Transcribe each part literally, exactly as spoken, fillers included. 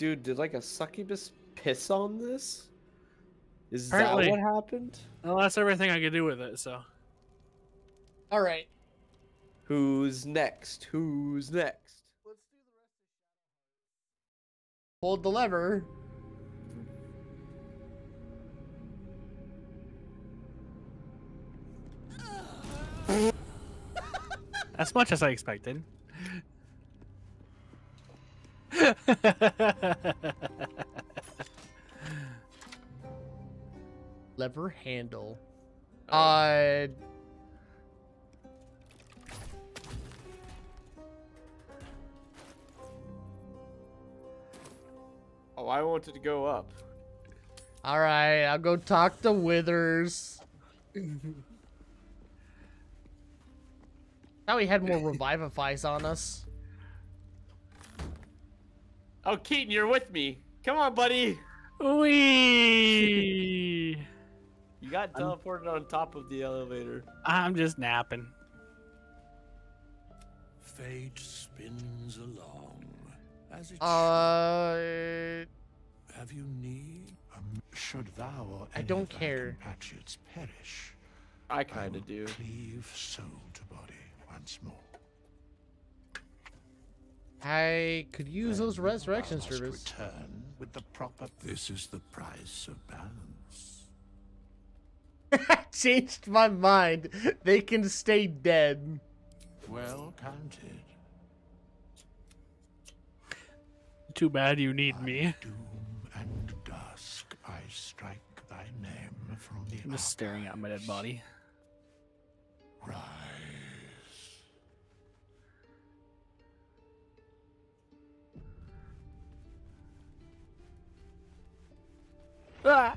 dude, did like a succubus piss on this? Is Apparently. that what happened? Well, that's everything I could do with it, so. All right. Who's next? Who's next? Let's do the rest of Hold the lever. As much as I expected. Lever handle. Oh. Uh. Oh, I wanted to go up. All right, I'll go talk to Withers. Now he had more revivifies on us. Oh, Keaton, you're with me. Come on, buddy. Wee. You got teleported I'm, on top of the elevator. I'm just napping. Fate spins along as it uh, Have you need? Um, should thou or any I don't care. Hatchets perish. I kind of do. Cleave soul to body. Small. I could use and those resurrection servers. Return with the proper. This is the price of balance. I changed my mind. They can stay dead. Well counted. Too bad you need By me. Doom and dusk, I strike thy name from the. I'm just staring at my dead body. Rise. Ah.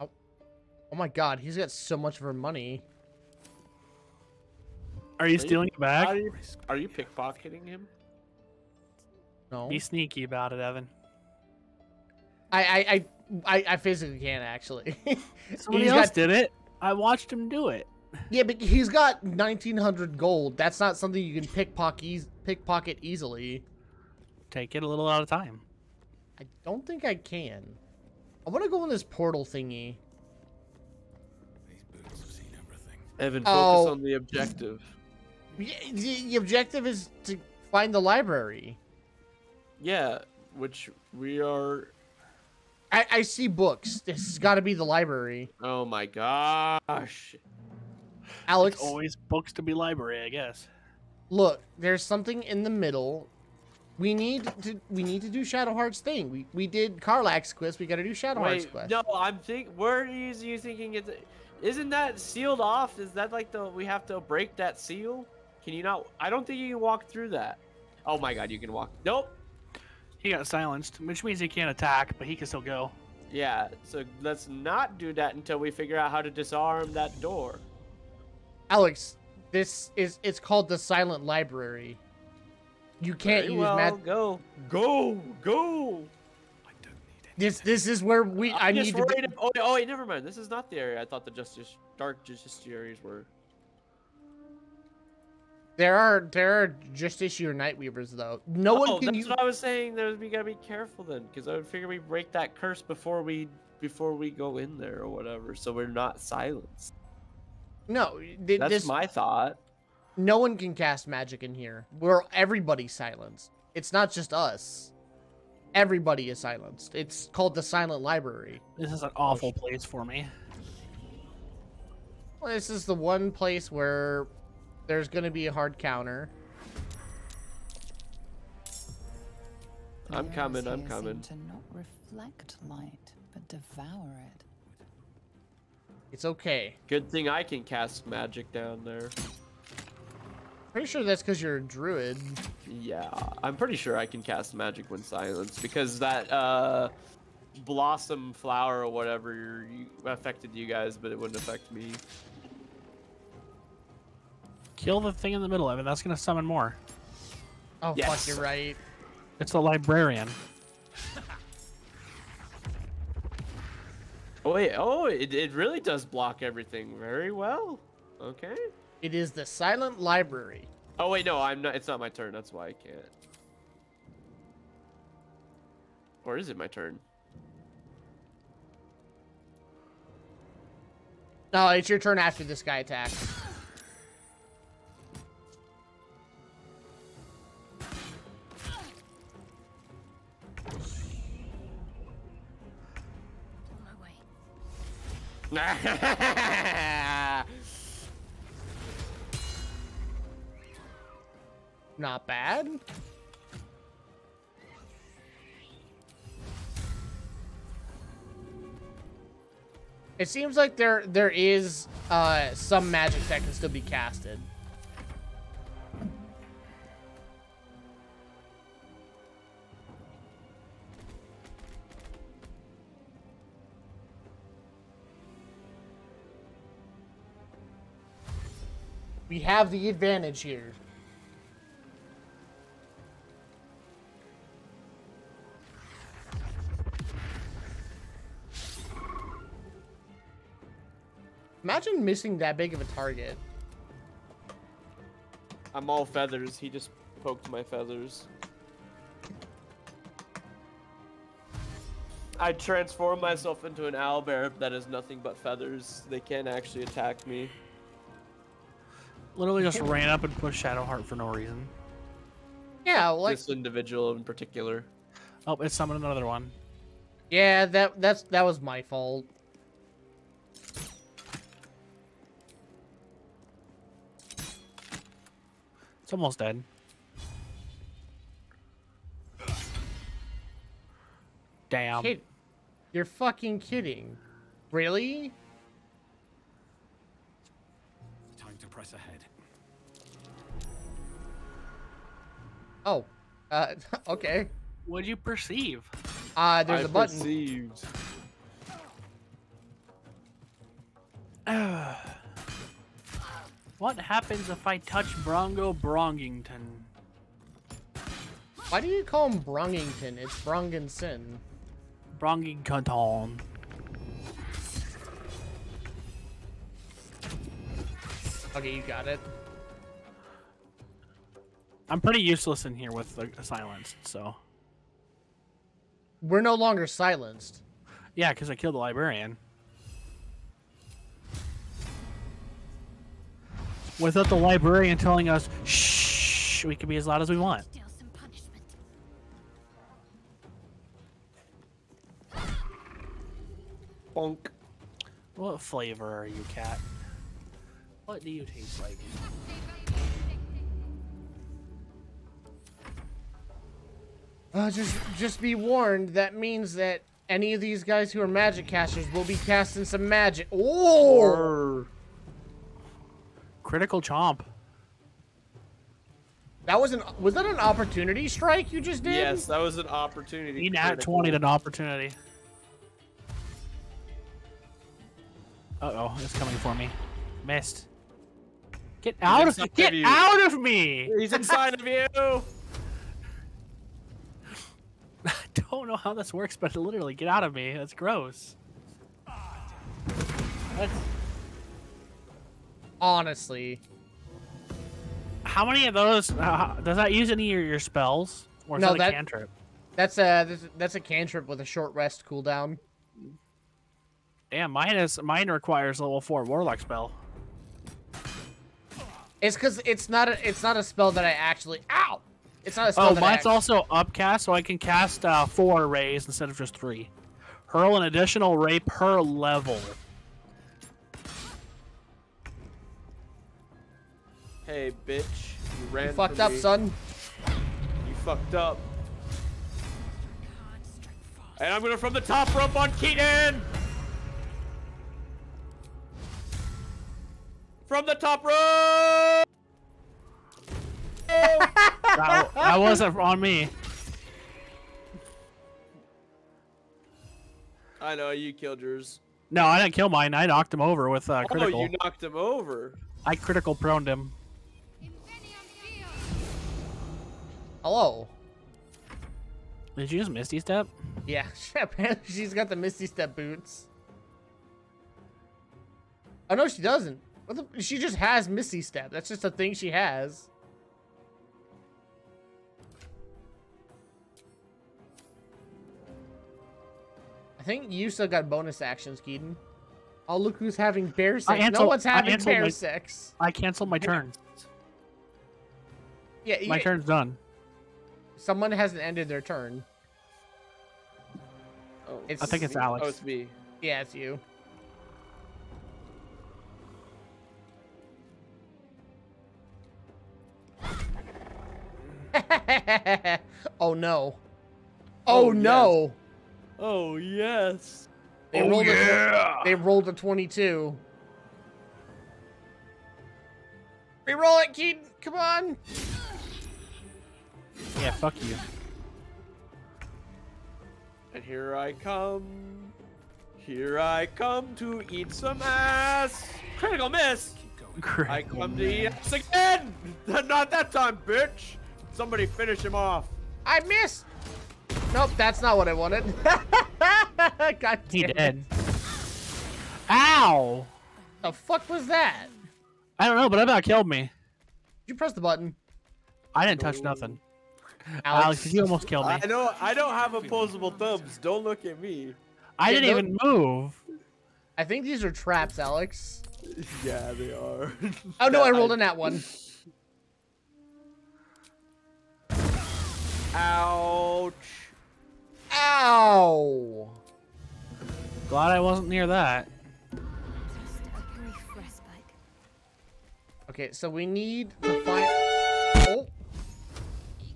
Oh. Oh my god, he's got so much of her money. Are you are stealing you, it back? Are you, are you pickpocketing him? No. Be sneaky about it, Evan. I I I, I physically can't actually. Somebody he's else got... did it. I watched him do it. Yeah, but he's got nineteen hundred gold. That's not something you can pickpocket e pickpocket easily. Take it a little out of time. I don't think I can. I want to go on this portal thingy. These boots have seen everything. Evan, focus oh. on the objective. The objective is to find the library. Yeah, which we are. I, I see books. This has got to be the library. Oh my gosh. Alex. It's always books to be library, I guess. Look, there's something in the middle. We need to we need to do Shadowheart's thing. We we did Karlax quest. We got to do Shadowheart's quest. No, I'm think. Where is you thinking? It's isn't that sealed off? Is that like the we have to break that seal? Can you not? I don't think you can walk through that. Oh my god, you can walk. Nope. He got silenced, which means he can't attack, but he can still go. Yeah. So let's not do that until we figure out how to disarm that door. Alex, this is it's called the Silent Library. You can't Very use well, magic. Go, go, go! I don't need it. This, this is where we. I I'm need to. Be... Of, oh, oh, wait, never mind. This is not the area I thought the Justice Dark Justiciars were. There are, there are Justiciar Nightweavers though. No oh, one can. That's use... what I was saying. There, we gotta be careful then, because I would figure we break that curse before we, before we go in there or whatever, so we're not silenced. No, th that's this... my thought. No one can cast magic in here. We're everybody silenced. It's not just us. Everybody is silenced. It's called the Silent Library. This is an awful place for me. Well, this is the one place where there's going to be a hard counter. I'm coming. I'm coming. To not reflect light, but devour it. It's okay. Good thing I can cast magic down there. Pretty sure that's because you're a druid. Yeah, I'm pretty sure I can cast magic when silenced because that uh, blossom flower or whatever you, affected you guys, but it wouldn't affect me. Kill the thing in the middle of it. That's gonna summon more. Oh yes. Fuck, you're right. It's a librarian. oh wait, oh it it really does block everything very well. Okay. It is the Silent Library. Oh wait, no, I'm not. It's not my turn. That's why I can't. Or is it my turn? No, it's your turn after this guy attacks. Not bad. It seems like there there is uh, some magic that can still be casted. We have the advantage here. Imagine missing that big of a target. I'm all feathers. He just poked my feathers. I transform myself into an owlbear that is nothing but feathers. They can't actually attack me. Literally just ran up and pushed Shadowheart for no reason. Yeah, like this individual in particular. Oh, it summoned another one. Yeah, that that's that was my fault. It's almost dead. Damn. Kid, you're fucking kidding. Really? Press ahead. Oh, uh, okay. What do you perceive? Uh, there's I a button. Perceived. What happens if I touch Brongo Brongington? Why do you call him Brongington? It's Bronginson. Brongington. Okay, you got it. I'm pretty useless in here with the silenced, so. We're no longer silenced. Yeah, because I killed the librarian. Without the librarian telling us, shh, we can be as loud as we want. Bonk. What flavor are you, cat? What do you taste like? Uh, just, just be warned. That means that any of these guys who are magic casters will be casting some magic. Or critical chomp. That was an was that an opportunity strike you just did? Yes, that was an opportunity. He nat twenty'd an opportunity. Uh oh, it's coming for me. Missed. Get out of, of get you. out of me! He's inside of you. I don't know how this works, but literally, get out of me. That's gross. That's... Honestly, how many of those uh, does that use any of your spells? Or is no, that, that a cantrip? That's a that's a cantrip with a short rest cooldown. Damn, mine is mine requires level four warlock spell. It's because it's not a it's not a spell that I actually ow. It's not a spell. Oh, that mine's I also upcast, so I can cast uh, four rays instead of just three. Hurl an additional ray per level. Hey, bitch! You ran. You fucked up, me. son. You fucked up. And I'm gonna from the top rope on Keaton. From the top row! that, that wasn't on me. I know, you killed yours. No, I didn't kill mine. I knocked him over with uh, critical. Oh, you knocked him over. I critical proned him. Hello. Did you just Misty Step? Yeah, apparently she's got the Misty Step boots. Oh, no, she doesn't. What the, she just has Misty Step. That's just a thing she has. I think you still got bonus actions, Keaton. Oh, look who's having bear sex. Cancel, no one's having bear my, sex. I canceled my turn. Yeah, yeah, my turn's done. Someone hasn't ended their turn. Oh, it's I think it's me. Alex. Oh, it's me. Yeah, it's you. Oh no. Oh, oh no. Yes. Oh yes. They, oh, rolled yeah. a, they rolled a twenty-two. Reroll it, Keaton. Come on. Yeah, fuck you. And here I come. Here I come to eat some ass. Critical miss. Critical I come miss. to eat ass again. Not that time, bitch. Somebody finish him off. I missed. Nope, that's not what I wanted. God damn he it. Did. Ow! The fuck was that? I don't know, but I about killed me. Did you press the button? I didn't touch nothing. Alex, Alex you almost killed me. I know. I don't have opposable thumbs. Don't look at me. I didn't even move. I think these are traps, Alex. Yeah, they are. Oh no, I rolled in that one. Ouch. Ow. Glad I wasn't near that. Okay, so we need to find... Oh.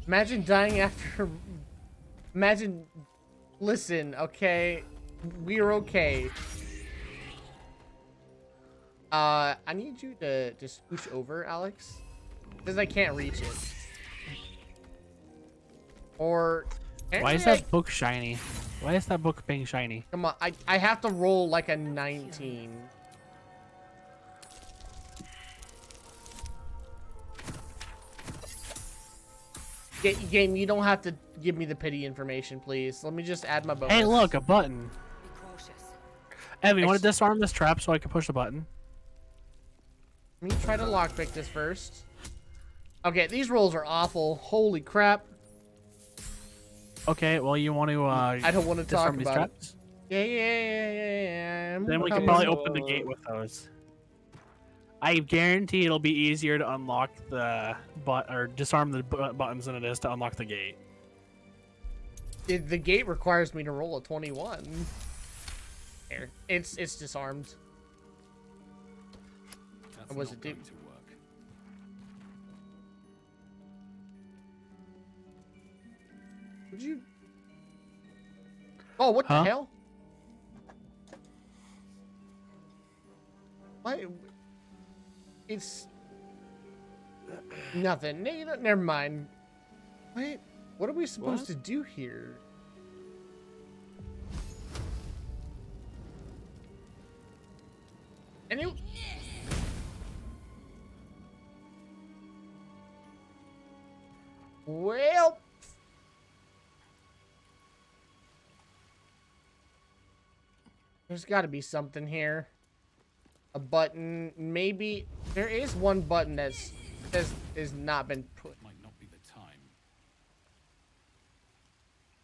Imagine dying after... Imagine... Listen, okay? We're okay. Uh, I need you to just scooch over, Alex. Because I can't reach it. Or... Why is that I... book shiny? Why is that book being shiny? Come on, I, I have to roll like a nineteen. G game, you don't have to give me the pity information, please. Let me just add my bonus. Hey, look, a button. Be cautious. Evan, you want to disarm this trap so I can push a button? Let me try to lockpick this first. Okay, these rolls are awful. Holy crap. Okay, well, you want to, uh... I don't want to talk about traps? It. Yeah, yeah, yeah, yeah, yeah. Then we can probably open the gate with those. I guarantee it'll be easier to unlock the... but or disarm the buttons than it is to unlock the gate. It, the gate requires me to roll a twenty-one. There. It's, it's disarmed. That's or was it dude? Did you? Oh, what huh? the hell? Why? It's nothing. Never mind. Wait, what are we supposed what? to do here? And it... Well. There's got to be something here. A button, maybe. There is one button that's that's is not been put. Might not be the time.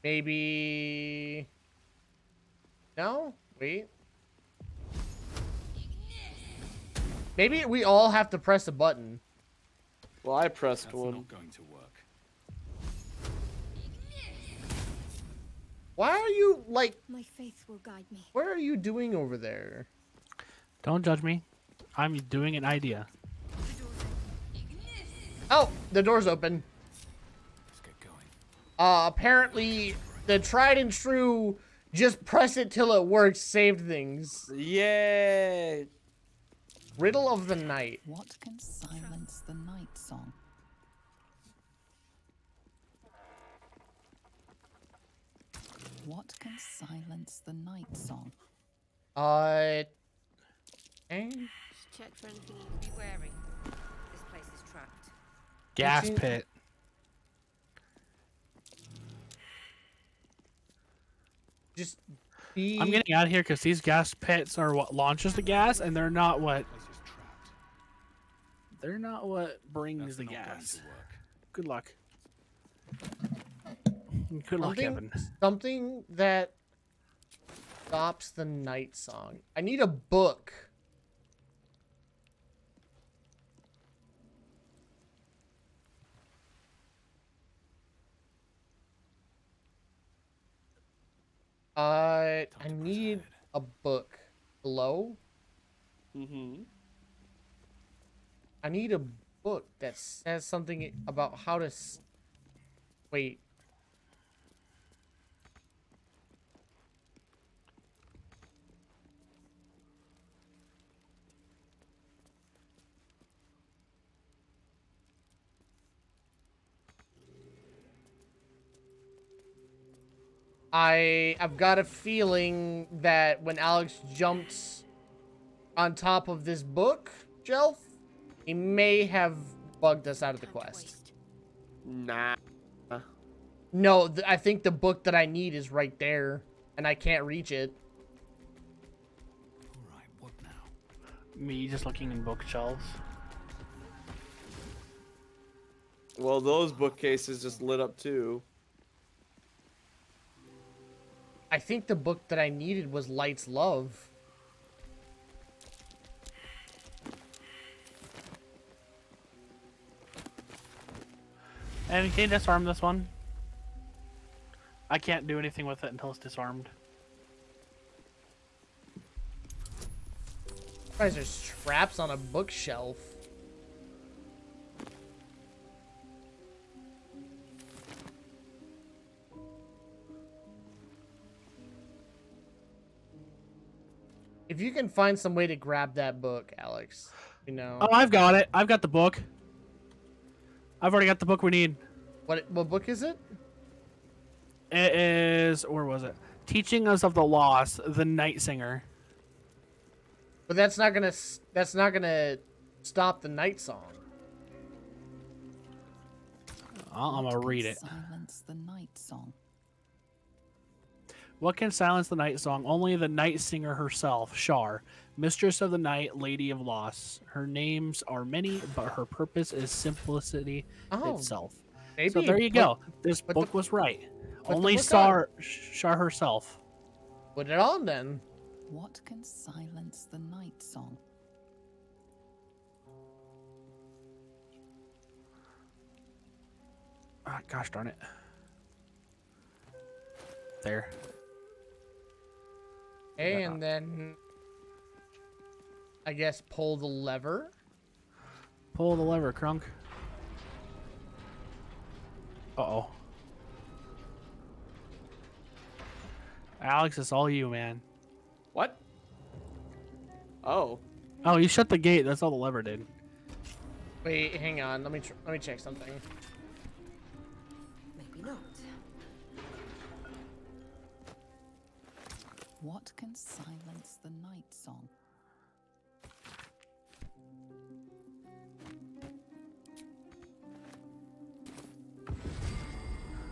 Maybe. No, wait. Maybe we all have to press a button. Well, I pressed that's one. Not going to work. Why are you like? My faith will guide me. What are you doing over there? Don't judge me. I'm doing an idea. Oh, the door's open. Let's get going. Uh, apparently the tried and true, just press it till it works, saved things. Yay! Riddle of the night. What can silence the night song? What can silence the night song? Uh, eh? Check for anything you can be wearing. This place is trapped. Gas pit. Just be... I'm getting out of here because these gas pits are what launches the gas, and they're not what. They're not what brings the gas. Good luck. Good luck, Kevin. Something that Stops the Night Song. I need a book. Uh, I need a book. Hello? Mm-hmm. I need a book that says something about how to... S Wait. I, I've got a feeling that when Alex jumps on top of this book shelf, he may have bugged us out of the quest. Nah. No, th I think the book that I need is right there, and I can't reach it. All right, what now? Me just looking in bookshelves. Well, those bookcases just lit up too. I think the book that I needed was Light's Love. And can you disarm this one? I can't do anything with it until it's disarmed. Surprised there's straps on a bookshelf. If you can find some way to grab that book, Alex, you know. Oh, I've got it. I've got the book. I've already got the book we need. What what book is it? It is, where was it? Teaching Us of the Lost, the Night Singer. But that's not gonna that's not gonna stop the Night Song. I'm gonna read it. Silence the Night Song. What can silence the Night Song? Only the Night Singer herself, Shar, mistress of the night, lady of loss. Her names are many, but her purpose is simplicity oh, itself. Maybe. So there you put, go. This book the, was right. Only Shar, Shar herself. Put it on then. What can silence the Night Song? Ah, gosh darn it. There. Hey, and then I guess pull the lever. Pull the lever, Krunk. Uh-oh. Alex, it's all you, man. What? Oh. Oh, you shut the gate. That's all the lever did. Wait, hang on. Let me tr let me check something. Maybe not. What can silence the Night Song?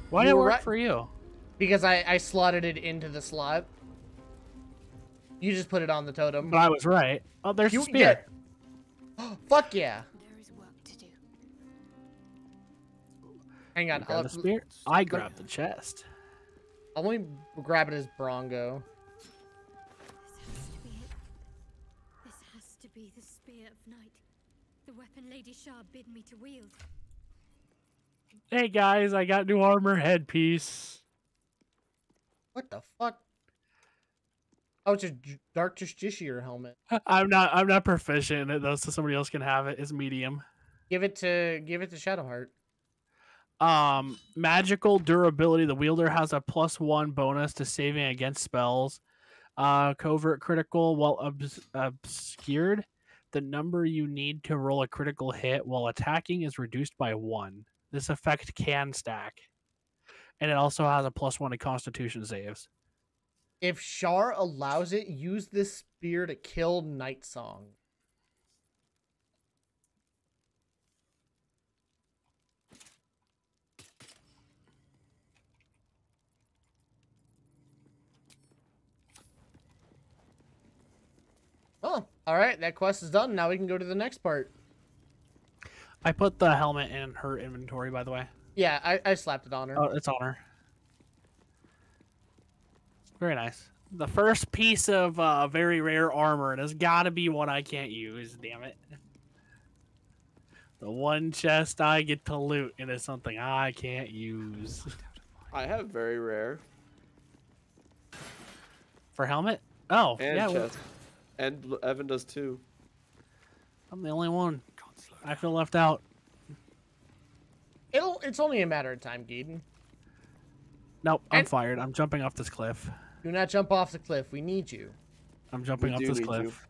Why did it work for you? Because I, I slotted it into the slot. You just put it on the totem. But I was right. Oh, there's you, the spear. Yeah. Oh, fuck yeah. There is work to do. Hang on. Grab the spear. I grabbed the chest. I'll only grab it as Brongo. Be the spear of night, the weapon Lady Shar bid me to wield. Hey guys, I got new armor headpiece. What the fuck? Oh, it's a Dark Justiciar helmet. I'm not. I'm not proficient in it though, so somebody else can have it. It's medium. Give it to. Give it to Shadowheart. Um, magical durability. The wielder has a plus one bonus to saving against spells. Uh, covert critical while obs obscured. The number you need to roll a critical hit while attacking is reduced by one. This effect can stack. And it also has a plus one to Constitution saves. If Shar allows it, use this spear to kill Night Song. Oh, all right. That quest is done. Now we can go to the next part. I put the helmet in her inventory, by the way. Yeah, I, I slapped it on her. Oh, it's on her. Very nice. The first piece of uh, very rare armor. It has got to be one I can't use, damn it. The one chest I get to loot, and it's something I can't use. I have very rare. For helmet? Oh, and yeah. Chest. We... And Evan does too. I'm the only one. I feel left out. It'll. It's only a matter of time, Gaiden. Nope, I'm and... fired. I'm jumping off this cliff. Do not jump off the cliff. We need you. I'm jumping we off this cliff.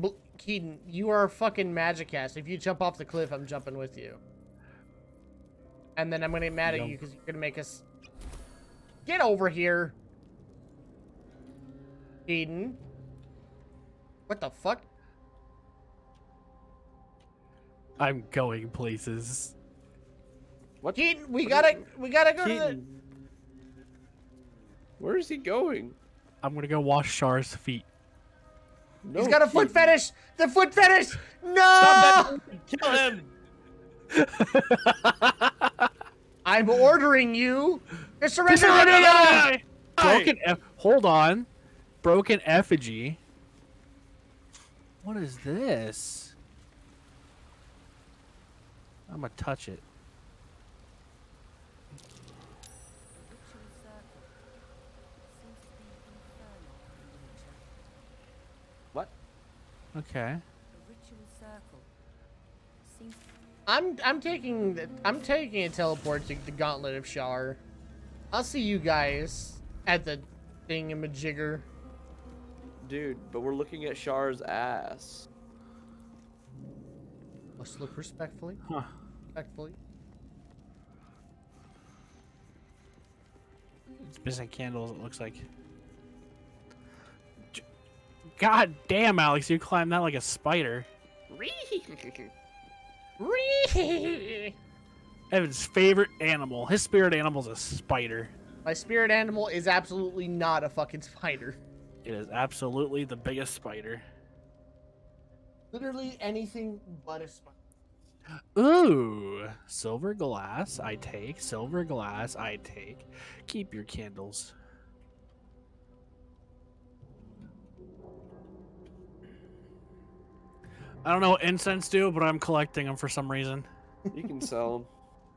You. Keaton, you are a fucking magic cast. If you jump off the cliff, I'm jumping with you. And then I'm going to get mad nope. at you because you're going to make us... Get over here. Keaton. What the fuck? I'm going places. What? Keaton, we got to... We got to go Keaton. to the... Where is he going? I'm gonna go wash Shar's feet. No, he's got a foot fetish! The foot fetish! No! Kill him! I'm ordering you to surrender to the Broken F Hold on. Broken effigy. What is this? I'm gonna touch it. Okay. I'm I'm taking the, I'm taking a teleport to the Gauntlet of Shar. I'll see you guys at the thingamajigger. Dude, but we're looking at Shar's ass. Let's look respectfully. Huh. Respectfully. It's missing candles. It looks like. God damn, Alex, you climbed that like a spider. Evan's favorite animal. His spirit animal's a spider. My spirit animal is absolutely not a fucking spider. It is absolutely the biggest spider. Literally anything but a spider. Ooh. Silver glass, I take. Silver glass, I take. Keep your candles. I don't know what incense do, but I'm collecting them for some reason. You can sell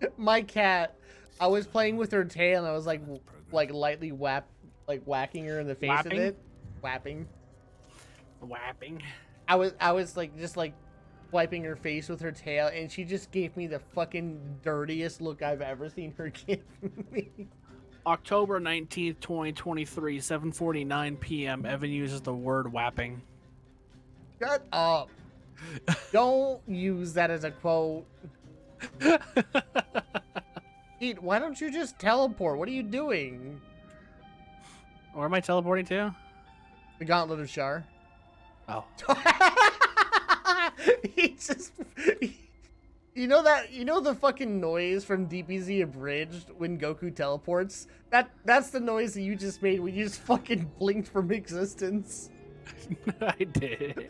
them. My cat, I was playing with her tail, and I was like, like lightly whap, like whacking her in the face Whapping? of it, whapping, whapping. I was, I was like just like wiping her face with her tail, and she just gave me the fucking dirtiest look I've ever seen her give me. October nineteenth, twenty twenty-three, seven forty-nine p m Evan uses the word whapping. Shut up. Don't use that as a quote. Pete, why don't you just teleport? What are you doing? Where am I teleporting to? The Gauntlet of Shar. Oh. He just... He, you know that... You know the fucking noise from D B Z Abridged when Goku teleports? That That's the noise that you just made when you just fucking blinked from existence. I did.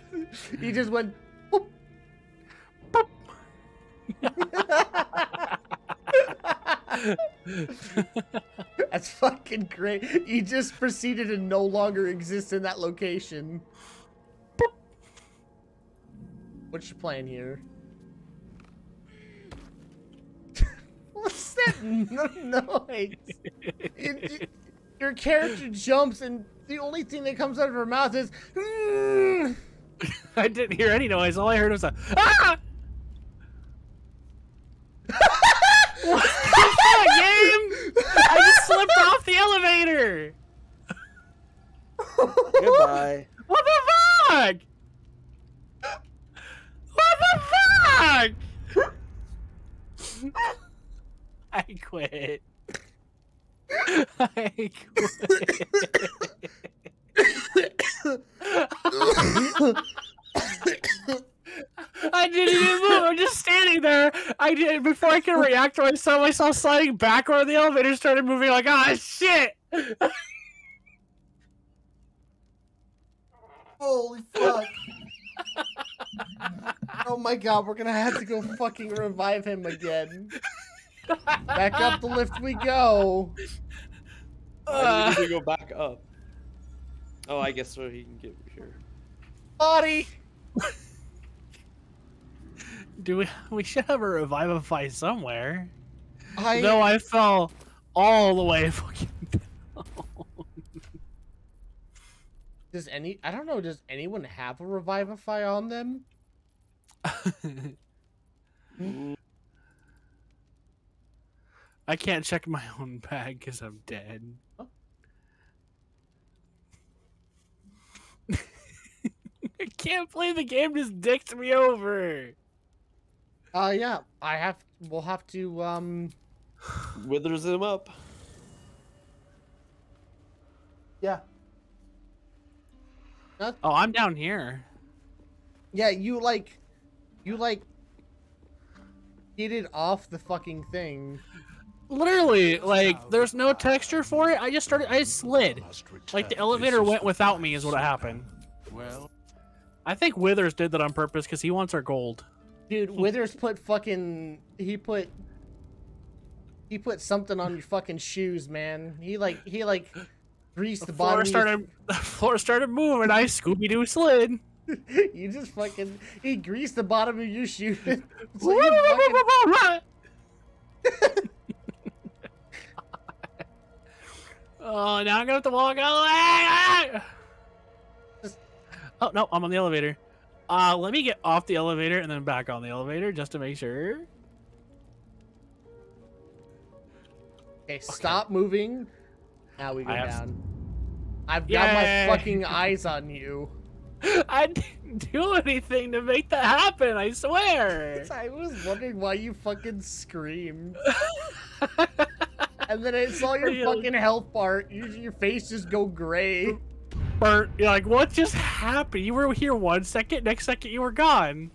He just went... Boop. That's fucking great. He just proceeded to no longer exist in that location. Boop. What's your plan here? What's that noise? It, it, your character jumps and the only thing that comes out of her mouth is... Mm. I didn't hear any noise. All I heard was a... Ah! What the game? I just slipped off the elevator. Goodbye. What the fuck? What the fuck? I quit. I quit. I didn't even move. I'm just standing there. I did before I could react to myself. I saw sliding backward. The elevator started moving. Like, ah, shit! Holy fuck! Oh my god, we're gonna have to go fucking revive him again. Back up the lift we go. Uh, I need to go back up. Oh, I guess so. He can get here. Body. Do we? We should have a revivify somewhere. I... Though I fell all the way fucking down. Does any? I don't know. Does anyone have a revivify on them? I can't check my own bag because I'm dead. Huh? I can't play the game. Just dicked me over. Uh, yeah, I have. We'll have to um, withers him up. Yeah. Not... Oh, I'm down here. Yeah, you like, you like, get it off the fucking thing. Literally, like, there's no texture for it. I just started. I slid. Like the elevator went without me. Is what happened. Well, I think Withers did that on purpose because he wants our gold. Dude, Withers put fucking he put he put something on your fucking shoes, man. He like he like greased the, the bottom. Floor started, your... The floor started moving. I Scooby-Doo slid. You just fucking he greased the bottom of your shoe. So you fucking... Oh, now I'm gonna have to walk all the way. Just... Oh no, I'm on the elevator. Uh, let me get off the elevator and then back on the elevator just to make sure. Okay, stop okay. moving. Now we go I down. Have... I've got Yay. my fucking eyes on you. I didn't do anything to make that happen, I swear. I was wondering why you fucking screamed. And then I saw your you fucking like... health bar. Your, your face just go gray. Bert, you're like, what just happened? You were here one second, next second you were gone.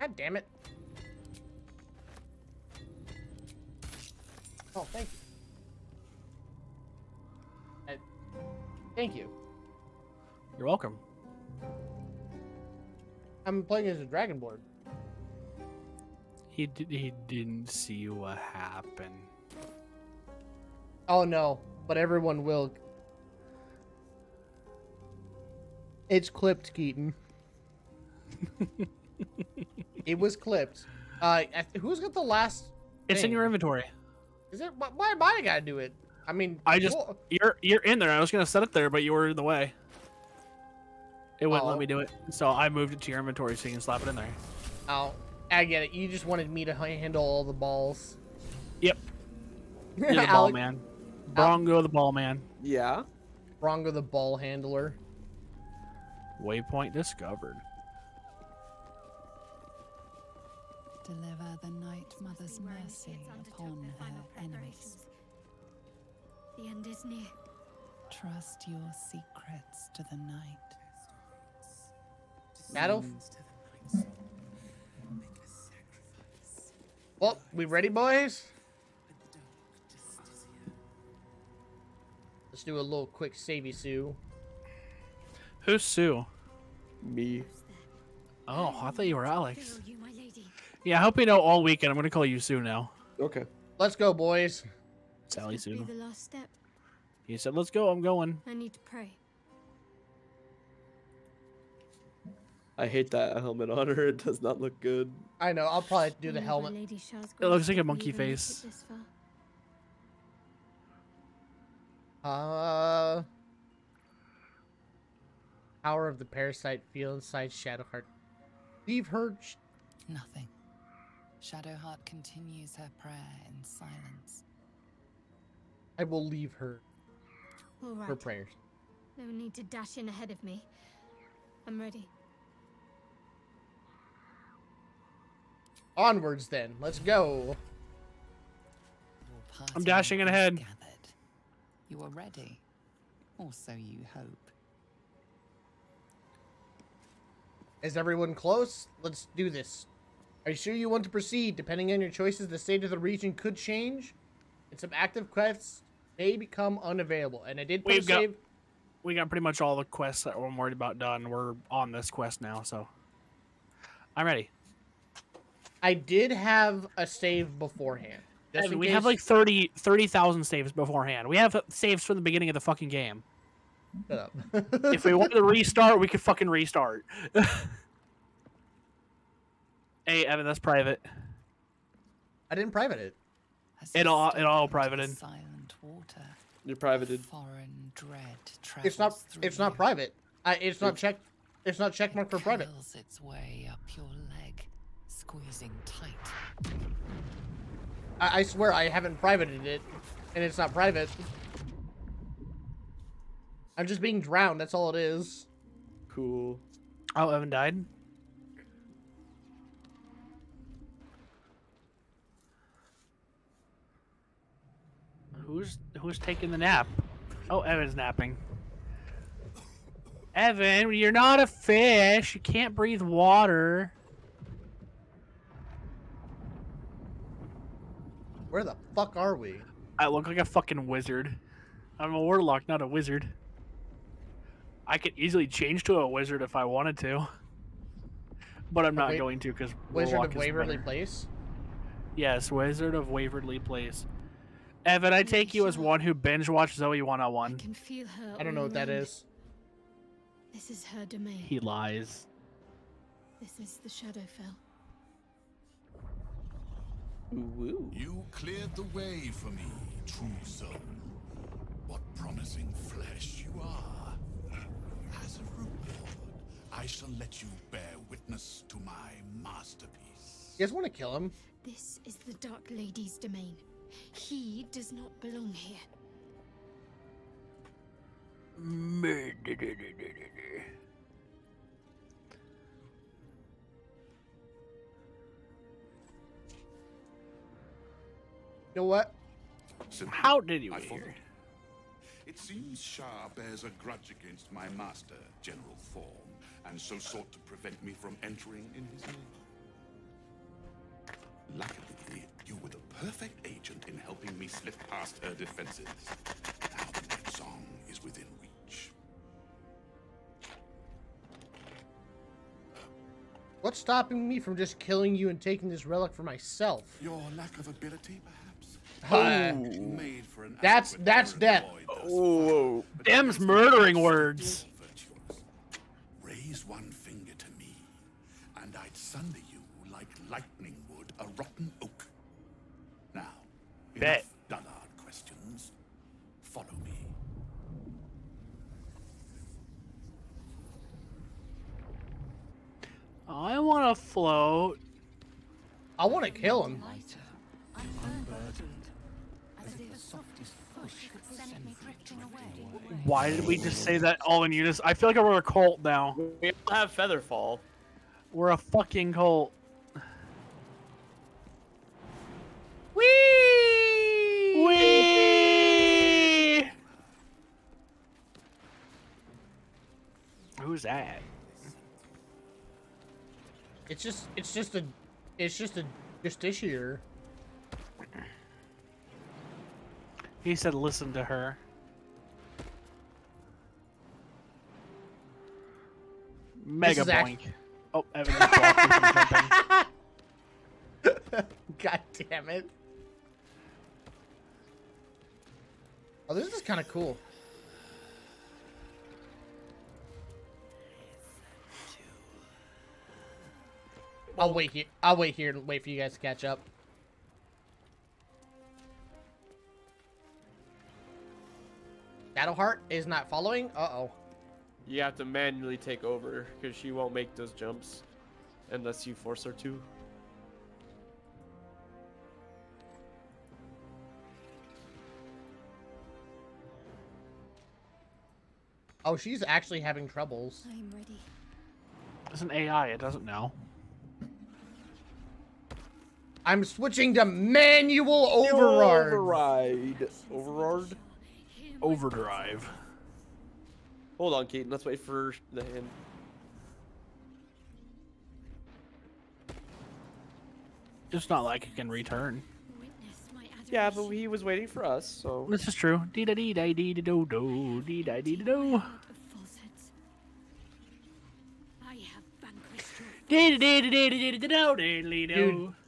God damn it. Oh, thank you. I... Thank you. You're welcome. I'm playing as a dragonborn. He did, he didn't see what happened. Oh no! But everyone will. It's clipped, Keaton. It was clipped. Uh, who's got the last? It's thing? in your inventory. Is it? Why am I gotta do it? I mean, I just well, you're you're in there. I was gonna set it there, but you were in the way. It wouldn't oh. let me do it, so I moved it to your inventory so you can slap it in there. Oh. I get it. You just wanted me to handle all the balls. Yep. You're the ball man. Brongo the ball man. Yeah. Brongo the ball handler. Waypoint discovered. Deliver the Night Mother's mercy upon her enemies. The end is near. Trust your secrets to the night. Battle. Well, we ready, boys? Let's do a little quick savey Sue. Who's Sue? Me. Oh, I thought you were Alex. Yeah, I hope you know all weekend. I'm gonna call you Sue now. Okay. Let's go, boys. Sally Sue. Be the last step. He said, "Let's go." I'm going. I need to pray. I hate that helmet on her. It does not look good. I know. I'll probably do the helmet. It looks like a monkey face. Uh, power of the parasite feel inside Shadowheart. Leave her. Sh Nothing. Shadowheart continues her prayer in silence. I will leave her. All right. Her prayers. No need to dash in ahead of me. I'm ready. Onwards, then. Let's go. I'm dashing in ahead. Gathered. You are ready, or so you hope. Is everyone close? Let's do this. Are you sure you want to proceed? Depending on your choices, the state of the region could change, and some active quests may become unavailable. And I did post save. Got, we got pretty much all the quests that I'm worried about done. We're on this quest now, so I'm ready. I did have a save beforehand. That's Evan, we have like thirty thousand saves beforehand. We have saves from the beginning of the fucking game. Shut up. If we wanted to restart, we could fucking restart. Hey, Evan, that's private. I didn't private it. It all, it all privated. Silent water. You're privated. Foreign dread. It's not. It's not private. I, it's not checked. It's not check marked for private. Its way up your leg, squeezing tight. I, I swear I haven't privated it, and it's not private. I'm just being drowned. That's all it is. Cool. Oh, Evan died. Who's who's taking the nap? Oh, Evan's napping. Evan, you're not a fish. You can't breathe water. Where the fuck are we? I look like a fucking wizard. I'm a warlock, not a wizard. I could easily change to a wizard if I wanted to. But I'm not Wait, going to because Wizard warlock of Waverly Place? Yes, Wizard of Waverly Place. Evan, I take you as one who binge-watched Zoe one oh one. I can feel her. I don't know what that is. This is her domain. He lies. This is the Shadowfell. Ooh. You cleared the way for me, true soul. What promising flesh you are. As a reward, I shall let you bear witness to my masterpiece. You guys want to kill him? This is the Dark Lady's domain. He does not belong here. You know what? Simply, how did you hear? It seems Shar bears a grudge against my master, General Thorm, and so sought to prevent me from entering in his name. Luckily, you were the perfect agent in helping me slip past her defenses. Now the Night Song is within reach. What's stopping me from just killing you and taking this relic for myself? Your lack of ability, perhaps? Uh, made for an that's that's death. Oh, Dem's murdering words. Raise one finger to me, and I'd sunder you like lightning would a rotten oak. Now, enough dullard questions. Follow me. I want to float. I want to kill him. I'm unburdened. As if the softest push could send me drifting away. Why did we just say that all in unison? I feel like we're a cult now. We all have Featherfall. We're a fucking cult. Wee! Wee! Who's that? It's just, it's just a, it's just a Justiciar. He said, "Listen to her." Mega boink. Oh, Evan just walked through from jumping. God damn it! Oh, this is kind of cool. I'll wait here. I'll wait here and wait for you guys to catch up. Shadowheart is not following. Uh oh. You have to manually take over because she won't make those jumps unless you force her to. Oh, she's actually having troubles. I'm ready. It's an A I. It doesn't know. I'm switching to manual override. Override. Override. Overdrive. Hold on, Keaton. Let's wait for the hand. It's not like it can return. Yeah, but he was waiting for us, so. This is true. Dee da dee da dee da do do dee da dee da do. Dude,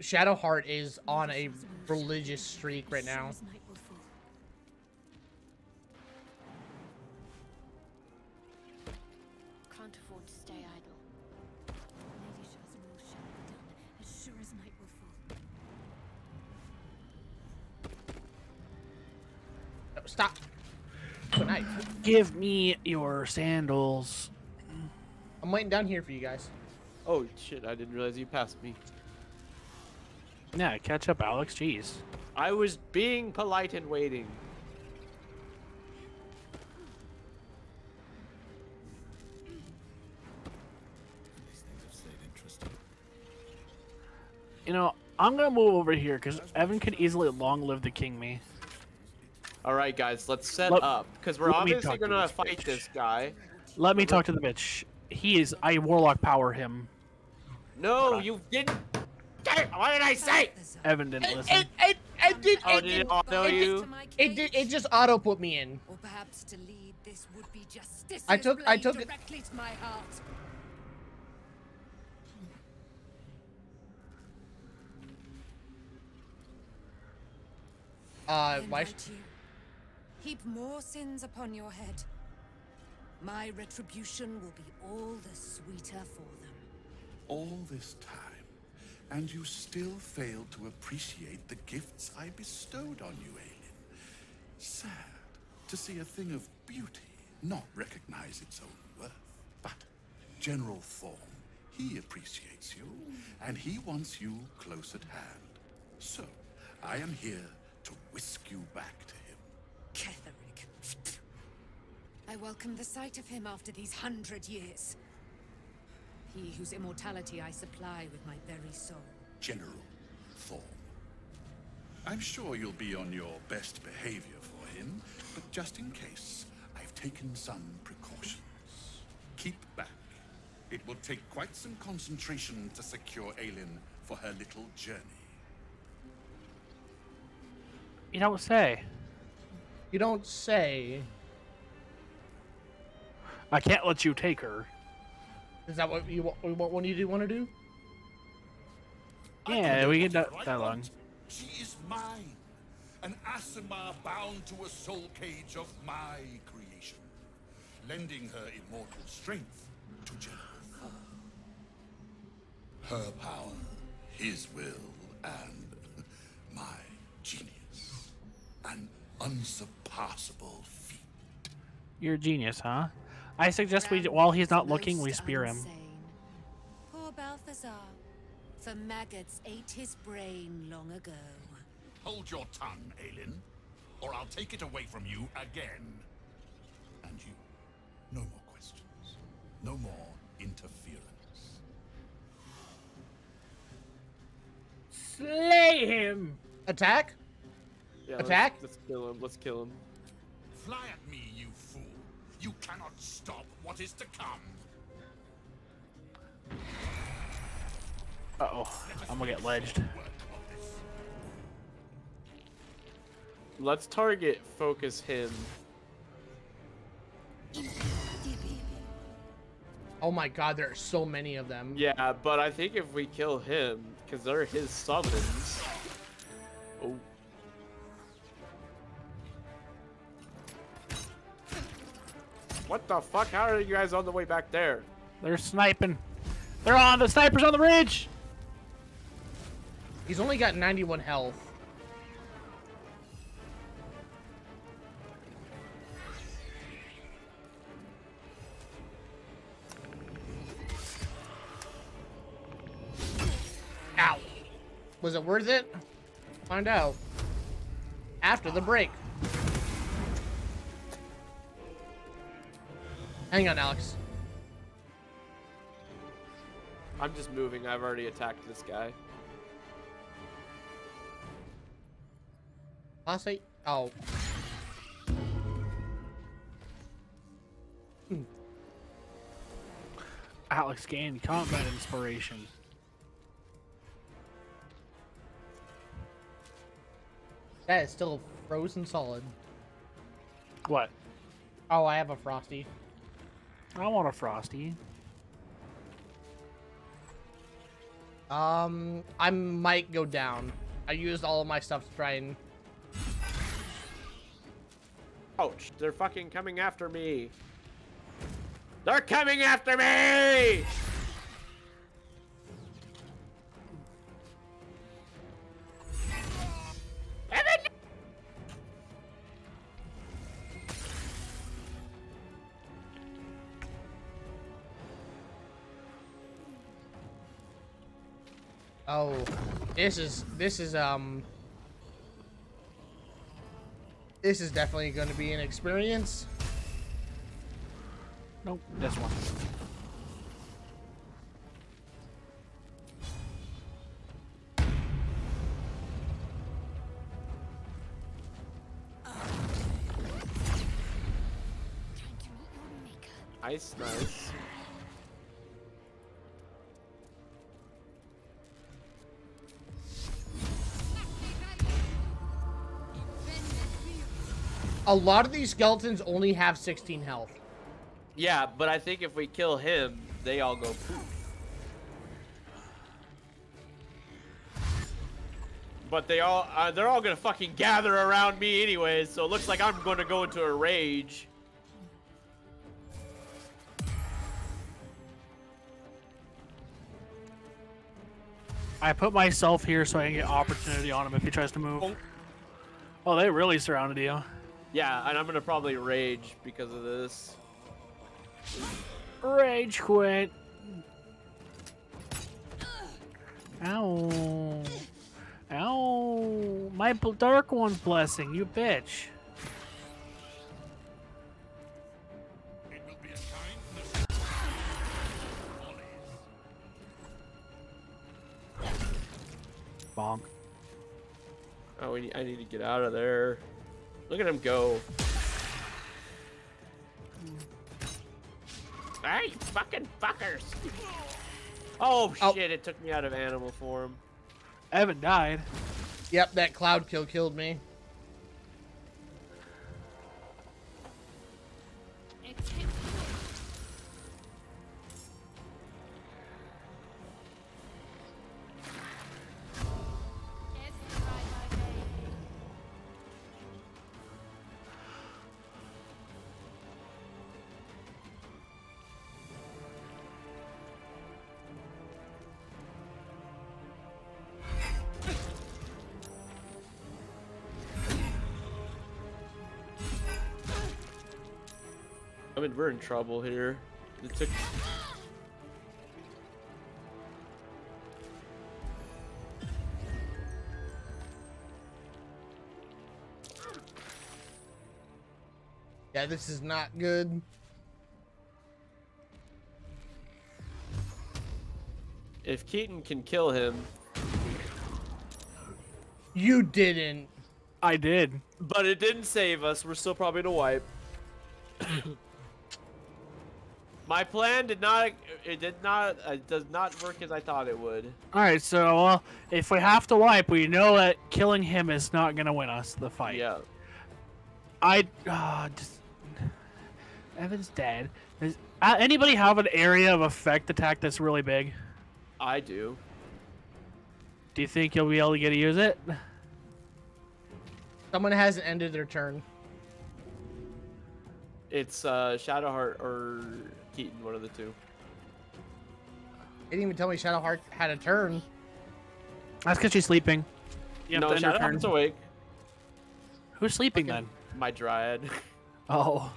Shadowheart is on a religious streak right now. Can't afford to stay idle. Lady Shar's will shall be done as sure as night will fall. Oh, stop. Knife. Give me your sandals. I'm waiting down here for you guys. Oh shit, I didn't realize you passed me. Yeah, catch up, Alex. Jeez. I was being polite and waiting. You know, I'm gonna move over here because Evan could easily long live the king me. All right, guys, let's set let, up because we're obviously gonna this fight bitch. this guy. Let me talk to the bitch. He is. I warlock power him. No, right. you didn't. What did I say? Evan didn't it, listen. It, it, it, did, oh, it did it auto it, you? It did. It just auto put me in. Or perhaps to lead this would be justice. I took. I took it. To my heart. Uh, why? Heap more sins upon your head. My retribution will be all the sweeter for them. All this time, and you still fail to appreciate the gifts I bestowed on you, Aelin. Sad to see a thing of beauty not recognize its own worth. But General Thorm, he appreciates you, and he wants you close at hand. So, I am here to whisk you back to him. Ketheric. I welcome the sight of him after these hundred years. He whose immortality I supply with my very soul. General Thorm. I'm sure you'll be on your best behavior for him, but just in case, I've taken some precautions. Keep back. It will take quite some concentration to secure Aelin for her little journey. You don't say. You don't say. I can't let you take her. Is that what you what one you do want to do? Yeah, we get that right that long. She is mine, an Asimar bound to a soul cage of my creation, lending her immortal strength to General Thorm. Her power, his will, and my genius, and. Unsurpassable feat. You're a genius, huh? I suggest we, while he's not looking, we spear him. Poor Balthazar, for maggots ate his brain long ago. Hold your tongue, Aelin, or I'll take it away from you again. And you, no more questions, no more interference. Slay him. Attack. Yeah, Attack! Let's, let's kill him. Let's kill him. Fly at me, you fool! You cannot stop what is to come. Uh oh, I'm gonna get ledged. Let's target focus him. Oh my God, there are so many of them. Yeah, but I think if we kill him, because they're his summons. Oh. What the fuck? How are you guys on the way back there? They're sniping. They're on the snipers on the ridge. He's only got ninety-one health. Ow. Was it worth it? Find out. After the break. Hang on, Alex. I'm just moving. I've already attacked this guy. I say, oh. Hmm. Alex gained combat inspiration. That is still frozen solid. What? Oh, I have a frosty. I want a frosty. Um, I might go down. I used all of my stuff to try and... Ouch, they're fucking coming after me. They're coming after me! Oh, this is, this is, um, this is definitely going to be an experience. Nope, this one. Ice, nice. A lot of these skeletons only have sixteen health. Yeah, but I think if we kill him, they all go poof. But they all, uh, they're all gonna fucking gather around me anyways, so it looks like I'm gonna go into a rage. I put myself here so I can get opportunity on him if he tries to move. Oh, oh they really surrounded you. Yeah, and I'm gonna probably rage because of this. Rage quit. Ow. Ow. My Dark One's blessing, you bitch. It will be a kind Bonk. Oh, we need, I need to get out of there. Look at him go. Hey, fucking fuckers. Oh, oh, shit, it took me out of animal form. Evan died. Yep, that cloud kill killed me. We're in trouble here. It took... Yeah, this is not good. If Keaton can kill him... You didn't. I did. But it didn't save us. We're still probably in a wipe. My plan did not, it did not, it does not work as I thought it would. Alright, so uh, if we have to wipe, we know that killing him is not going to win us the fight. Yeah. I, uh, just, Evan's dead. Does uh, anybody have an area of effect attack that's really big? I do. Do you think you'll be able to get to use it? Someone hasn't ended their turn. It's uh, Shadowheart or Keaton, one of the two. They didn't even tell me Shadowheart had a turn. That's because she's sleeping. You no, Shadowheart's awake. Who's sleeping Fucking then? My Dryad. Oh.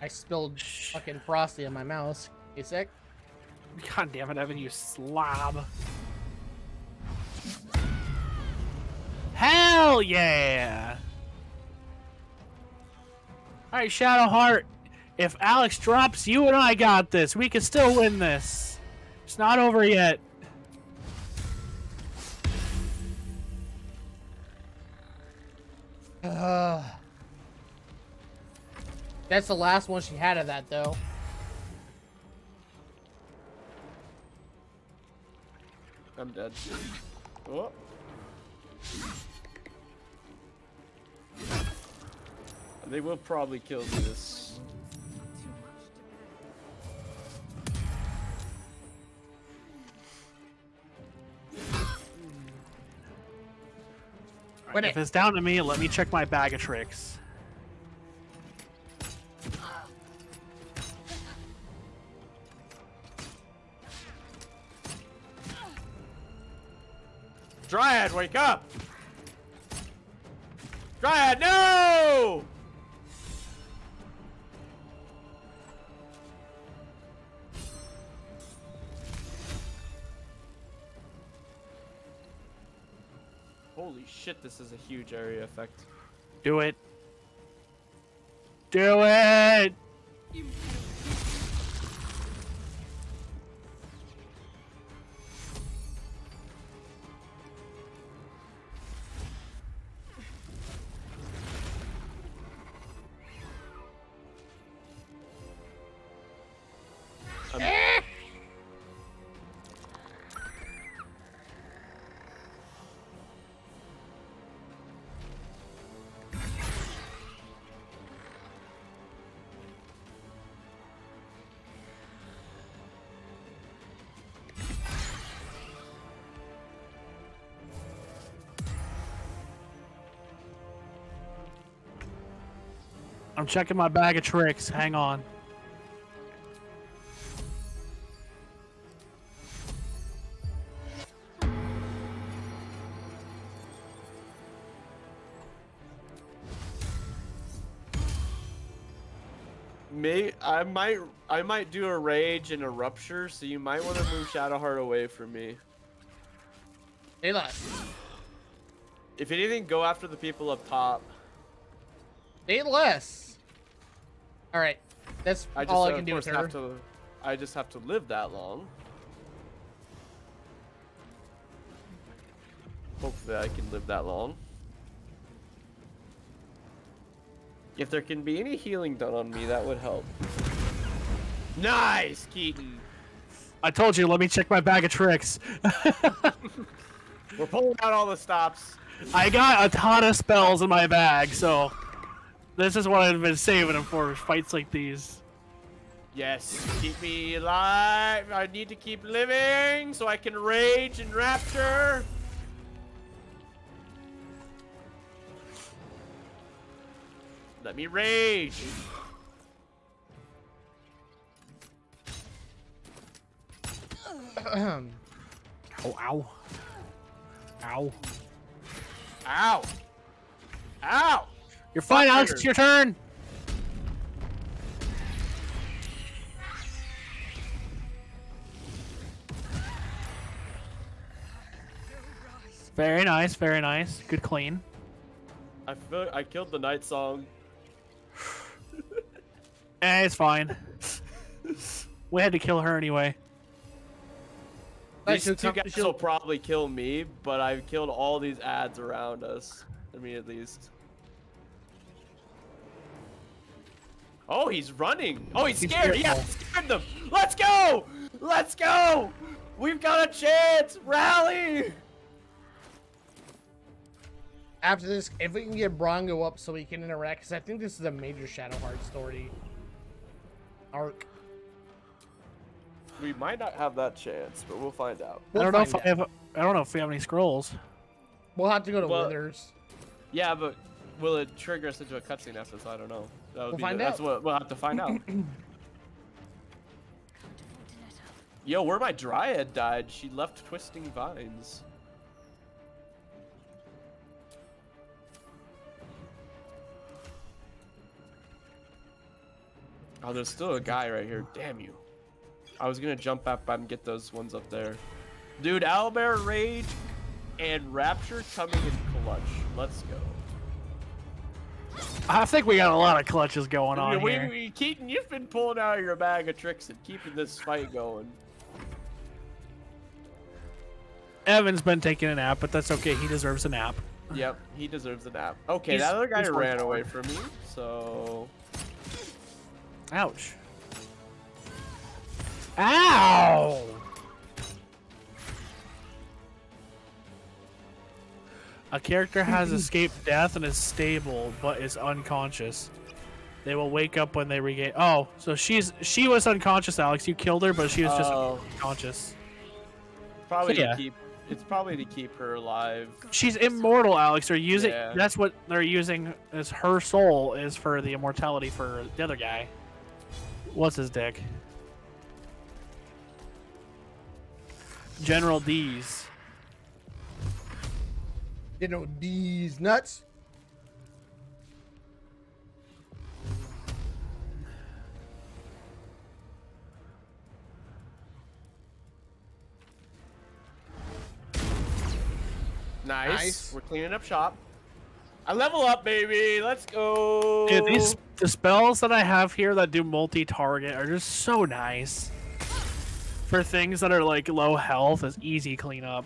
I spilled fucking Frosty on my mouse. You sick? God damn it, Evan, you slob. Hell yeah! All right, Shadowheart, if Alex drops, you and I got this. We can still win this. It's not over yet. Uh, that's the last one she had of that, though. I'm dead. Oh. They will probably kill me this. Right, if it's down to me, let me check my bag of tricks. Dryad, wake up! Dryad, no! Holy shit, this is a huge area effect. Do it. Do it! You I'm checking my bag of tricks. Hang on. May I might I might do a rage and a rupture, so you might want to move Shadowheart away from me. Daylight. If anything, go after the people up top. Eight less. All right, that's I just, all I can do with her. Have to, I just have to live that long. Hopefully I can live that long. If there can be any healing done on me, that would help. Nice, Keaton. I told you, let me check my bag of tricks. We're pulling out all the stops. I got a ton of spells in my bag, so... This is what I've been saving him for, fights like these. Yes, keep me alive. I need to keep living so I can rage and rapture. Let me rage. Ow, ow. Ow. Ow. Ow. You're fine, Fuck Alex. It's your turn. Very nice, very nice. Good clean. I feel I killed the Night Song. Eh, it's fine. We had to kill her anyway. These two guys will probably kill me, but I've killed all these ads around us. I mean, at least. Oh, he's running. Oh, he's scared. Yeah, scared them. Let's go. Let's go. We've got a chance. Rally. After this, if we can get Brongo up so we can interact, because I think this is a major Shadowheart story arc. We might not have that chance, but we'll find out. We'll I don't know if I, have, I don't know if we have any scrolls. We'll have to go to well, Withers. Yeah, but will it trigger us into a cutscene after this? I don't know. That would we'll be find That's out. what we'll have to find out. Yo, where my Dryad died, she left twisting vines. Oh, there's still a guy right here. Damn you. I was going to jump up and get those ones up there. Dude, Owlbear, Rage, and Rapture coming in clutch. Let's go. I think we got a lot of clutches going on we, here. We, Keaton, you've been pulling out of your bag of tricks and keeping this fight going. Evan's been taking a nap, but that's okay. He deserves a nap. Yep, he deserves a nap. Okay, he's, that other guy ran gone. away from me, so... Ouch. Ow! A character has escaped death and is stable, but is unconscious. They will wake up when they regain. Oh, so she's she was unconscious, Alex. You killed her, but she was just oh. unconscious. Probably so, yeah. keep It's probably to keep her alive. She's immortal, Alex. They're using yeah. That's what they're using as her soul is for the immortality for the other guy. What's his dick? General D's. General D's nuts. Nice. nice. We're cleaning up shop. I level up, baby. Let's go. Dude, these the spells that I have here that do multi-target are just so nice. For things that are like low health, is easy cleanup.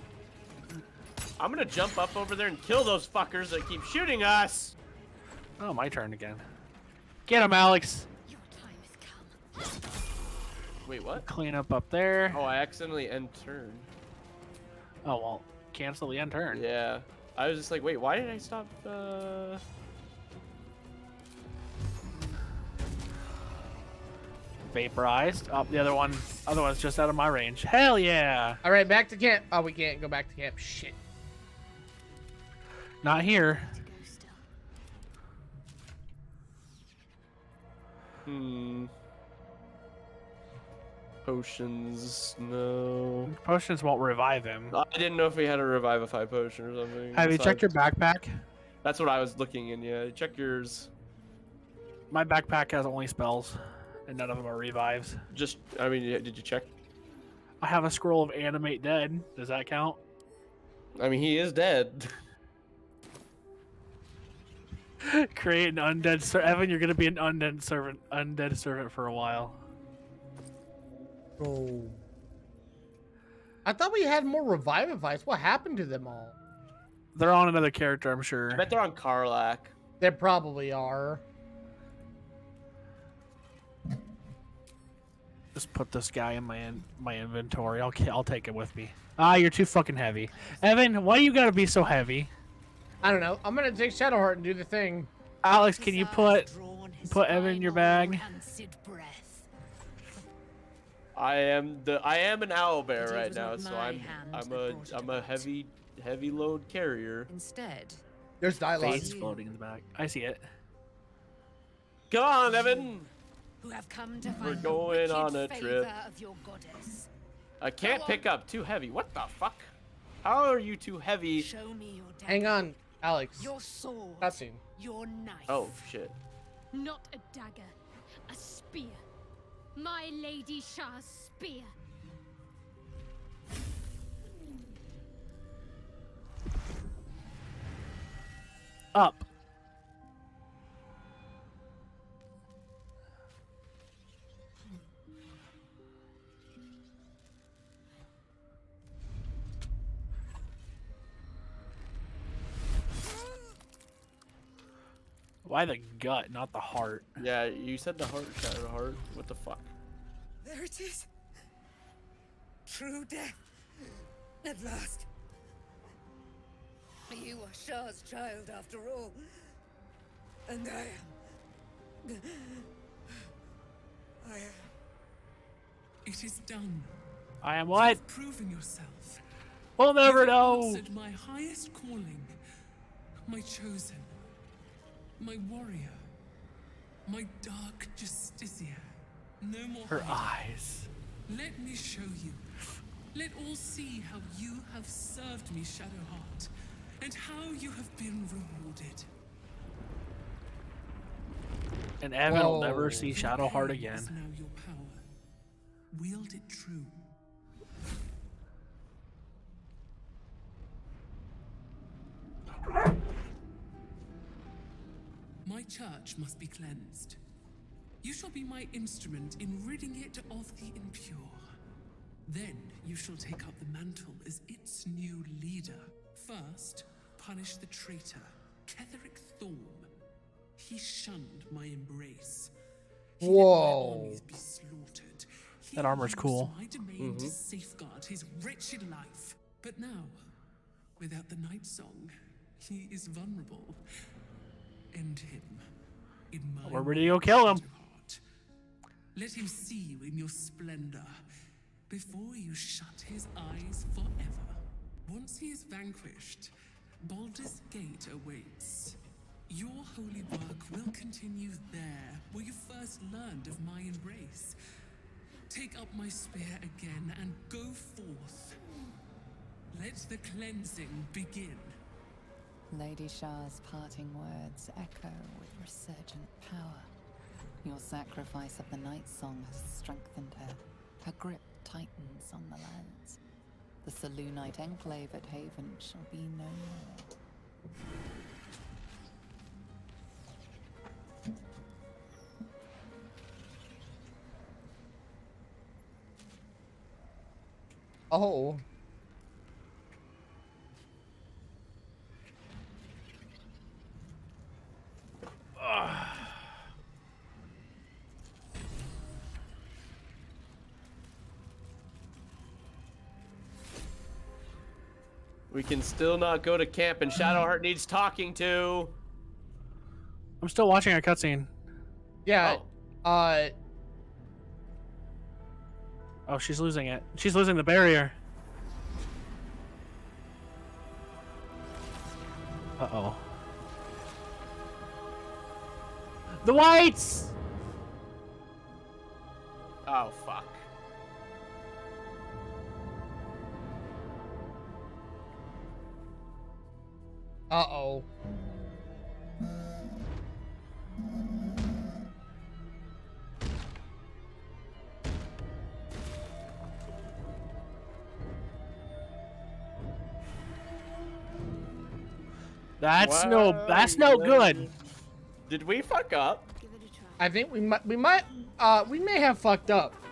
I'm gonna jump up over there and kill those fuckers that keep shooting us. Oh, my turn again. Get him, Alex. Your time has come. Wait, what? Clean up up there. Oh, I accidentally end turn. Oh well. Cancel the end turn. Yeah, I was just like, wait, why did I stop? Uh... Vaporized. Oh, the other one, other one's just out of my range. Hell yeah! All right, back to camp. Oh, we can't go back to camp. Shit. Not here. Hmm. Potions, no. Potions won't revive him. I didn't know if we had a revivify potion or something. Have you checked your backpack? That's what I was looking in, yeah. Check yours. My backpack has only spells, and none of them are revives. Just, I mean, did you check? I have a scroll of Animate Dead. Does that count? I mean, he is dead. Create an undead servant. Evan, you're going to be an undead servant, undead servant for a while. Oh. I thought we had more revivifies. What happened to them all? They're on another character, I'm sure. I bet they're on Karlax. They probably are. Just put this guy in my in my inventory. I'll I'll take it with me. Ah, you're too fucking heavy, Evan. Why you gotta be so heavy? I don't know. I'm gonna take Shadowheart and do the thing. Alex, can you put put Evan in your bag? I am the I am an owlbear right now, so I'm I'm a I'm a heavy heavy load carrier. Instead, there's dialogue floating in the back. I see it. Come on, Evan. Who have come to find We're going on a trip. Of your goddess. I can't pick up. Too heavy. What the fuck? How are you too heavy? Show me your dagger. Hang on, Alex. Your sword. Cutscene. Your knife. Oh shit. Not a dagger, a spear. My Lady Shar's spear. Up. Why the gut, not the heart? Yeah, you said the heart, Shadow Heart. What the fuck? There it is. True death. At last. You are Shar's child after all. And I am. I am. It is done. I am what? You've proven yourself. We'll never you know. Answered my highest calling. My chosen. My warrior, my Dark Justiciar, no more her hiding. Eyes. Let me show you. Let all see how you have served me, Shadowheart, and how you have been rewarded. And Evan will never see Shadowheart again. Is now your power. Wield it true. My church must be cleansed. You shall be my instrument in ridding it of the impure. Then you shall take up the mantle as its new leader. First, punish the traitor, Ketheric Thorm. He shunned my embrace. He Whoa! Let my armies be slaughtered. He that armor's cool. My domain mm-hmm. to safeguard his wretched life. But now, without the Night Song, he is vulnerable. End him. In my We're ready to go kill him. Heart. Let him see you in your splendor before you shut his eyes forever. Once he is vanquished, Baldur's Gate awaits. Your holy work will continue there, where you first learned of my embrace. Take up my spear again and go forth. Let the cleansing begin. Lady Shar's parting words echo with resurgent power. Your sacrifice of the Night Song has strengthened her. Her grip tightens on the lands. The Saloonite enclave at Haven shall be no more. Oh. Ugh. We can still not go to camp, and Shadowheart needs talking to. I'm still watching a cutscene. Yeah. Oh. Uh. Oh, she's losing it. She's losing the barrier. Uh-oh. The whites! Oh, fuck. Uh-oh. That's what? no. That's no good. Did we fuck up? I think we might. We might. Uh, we may have fucked up.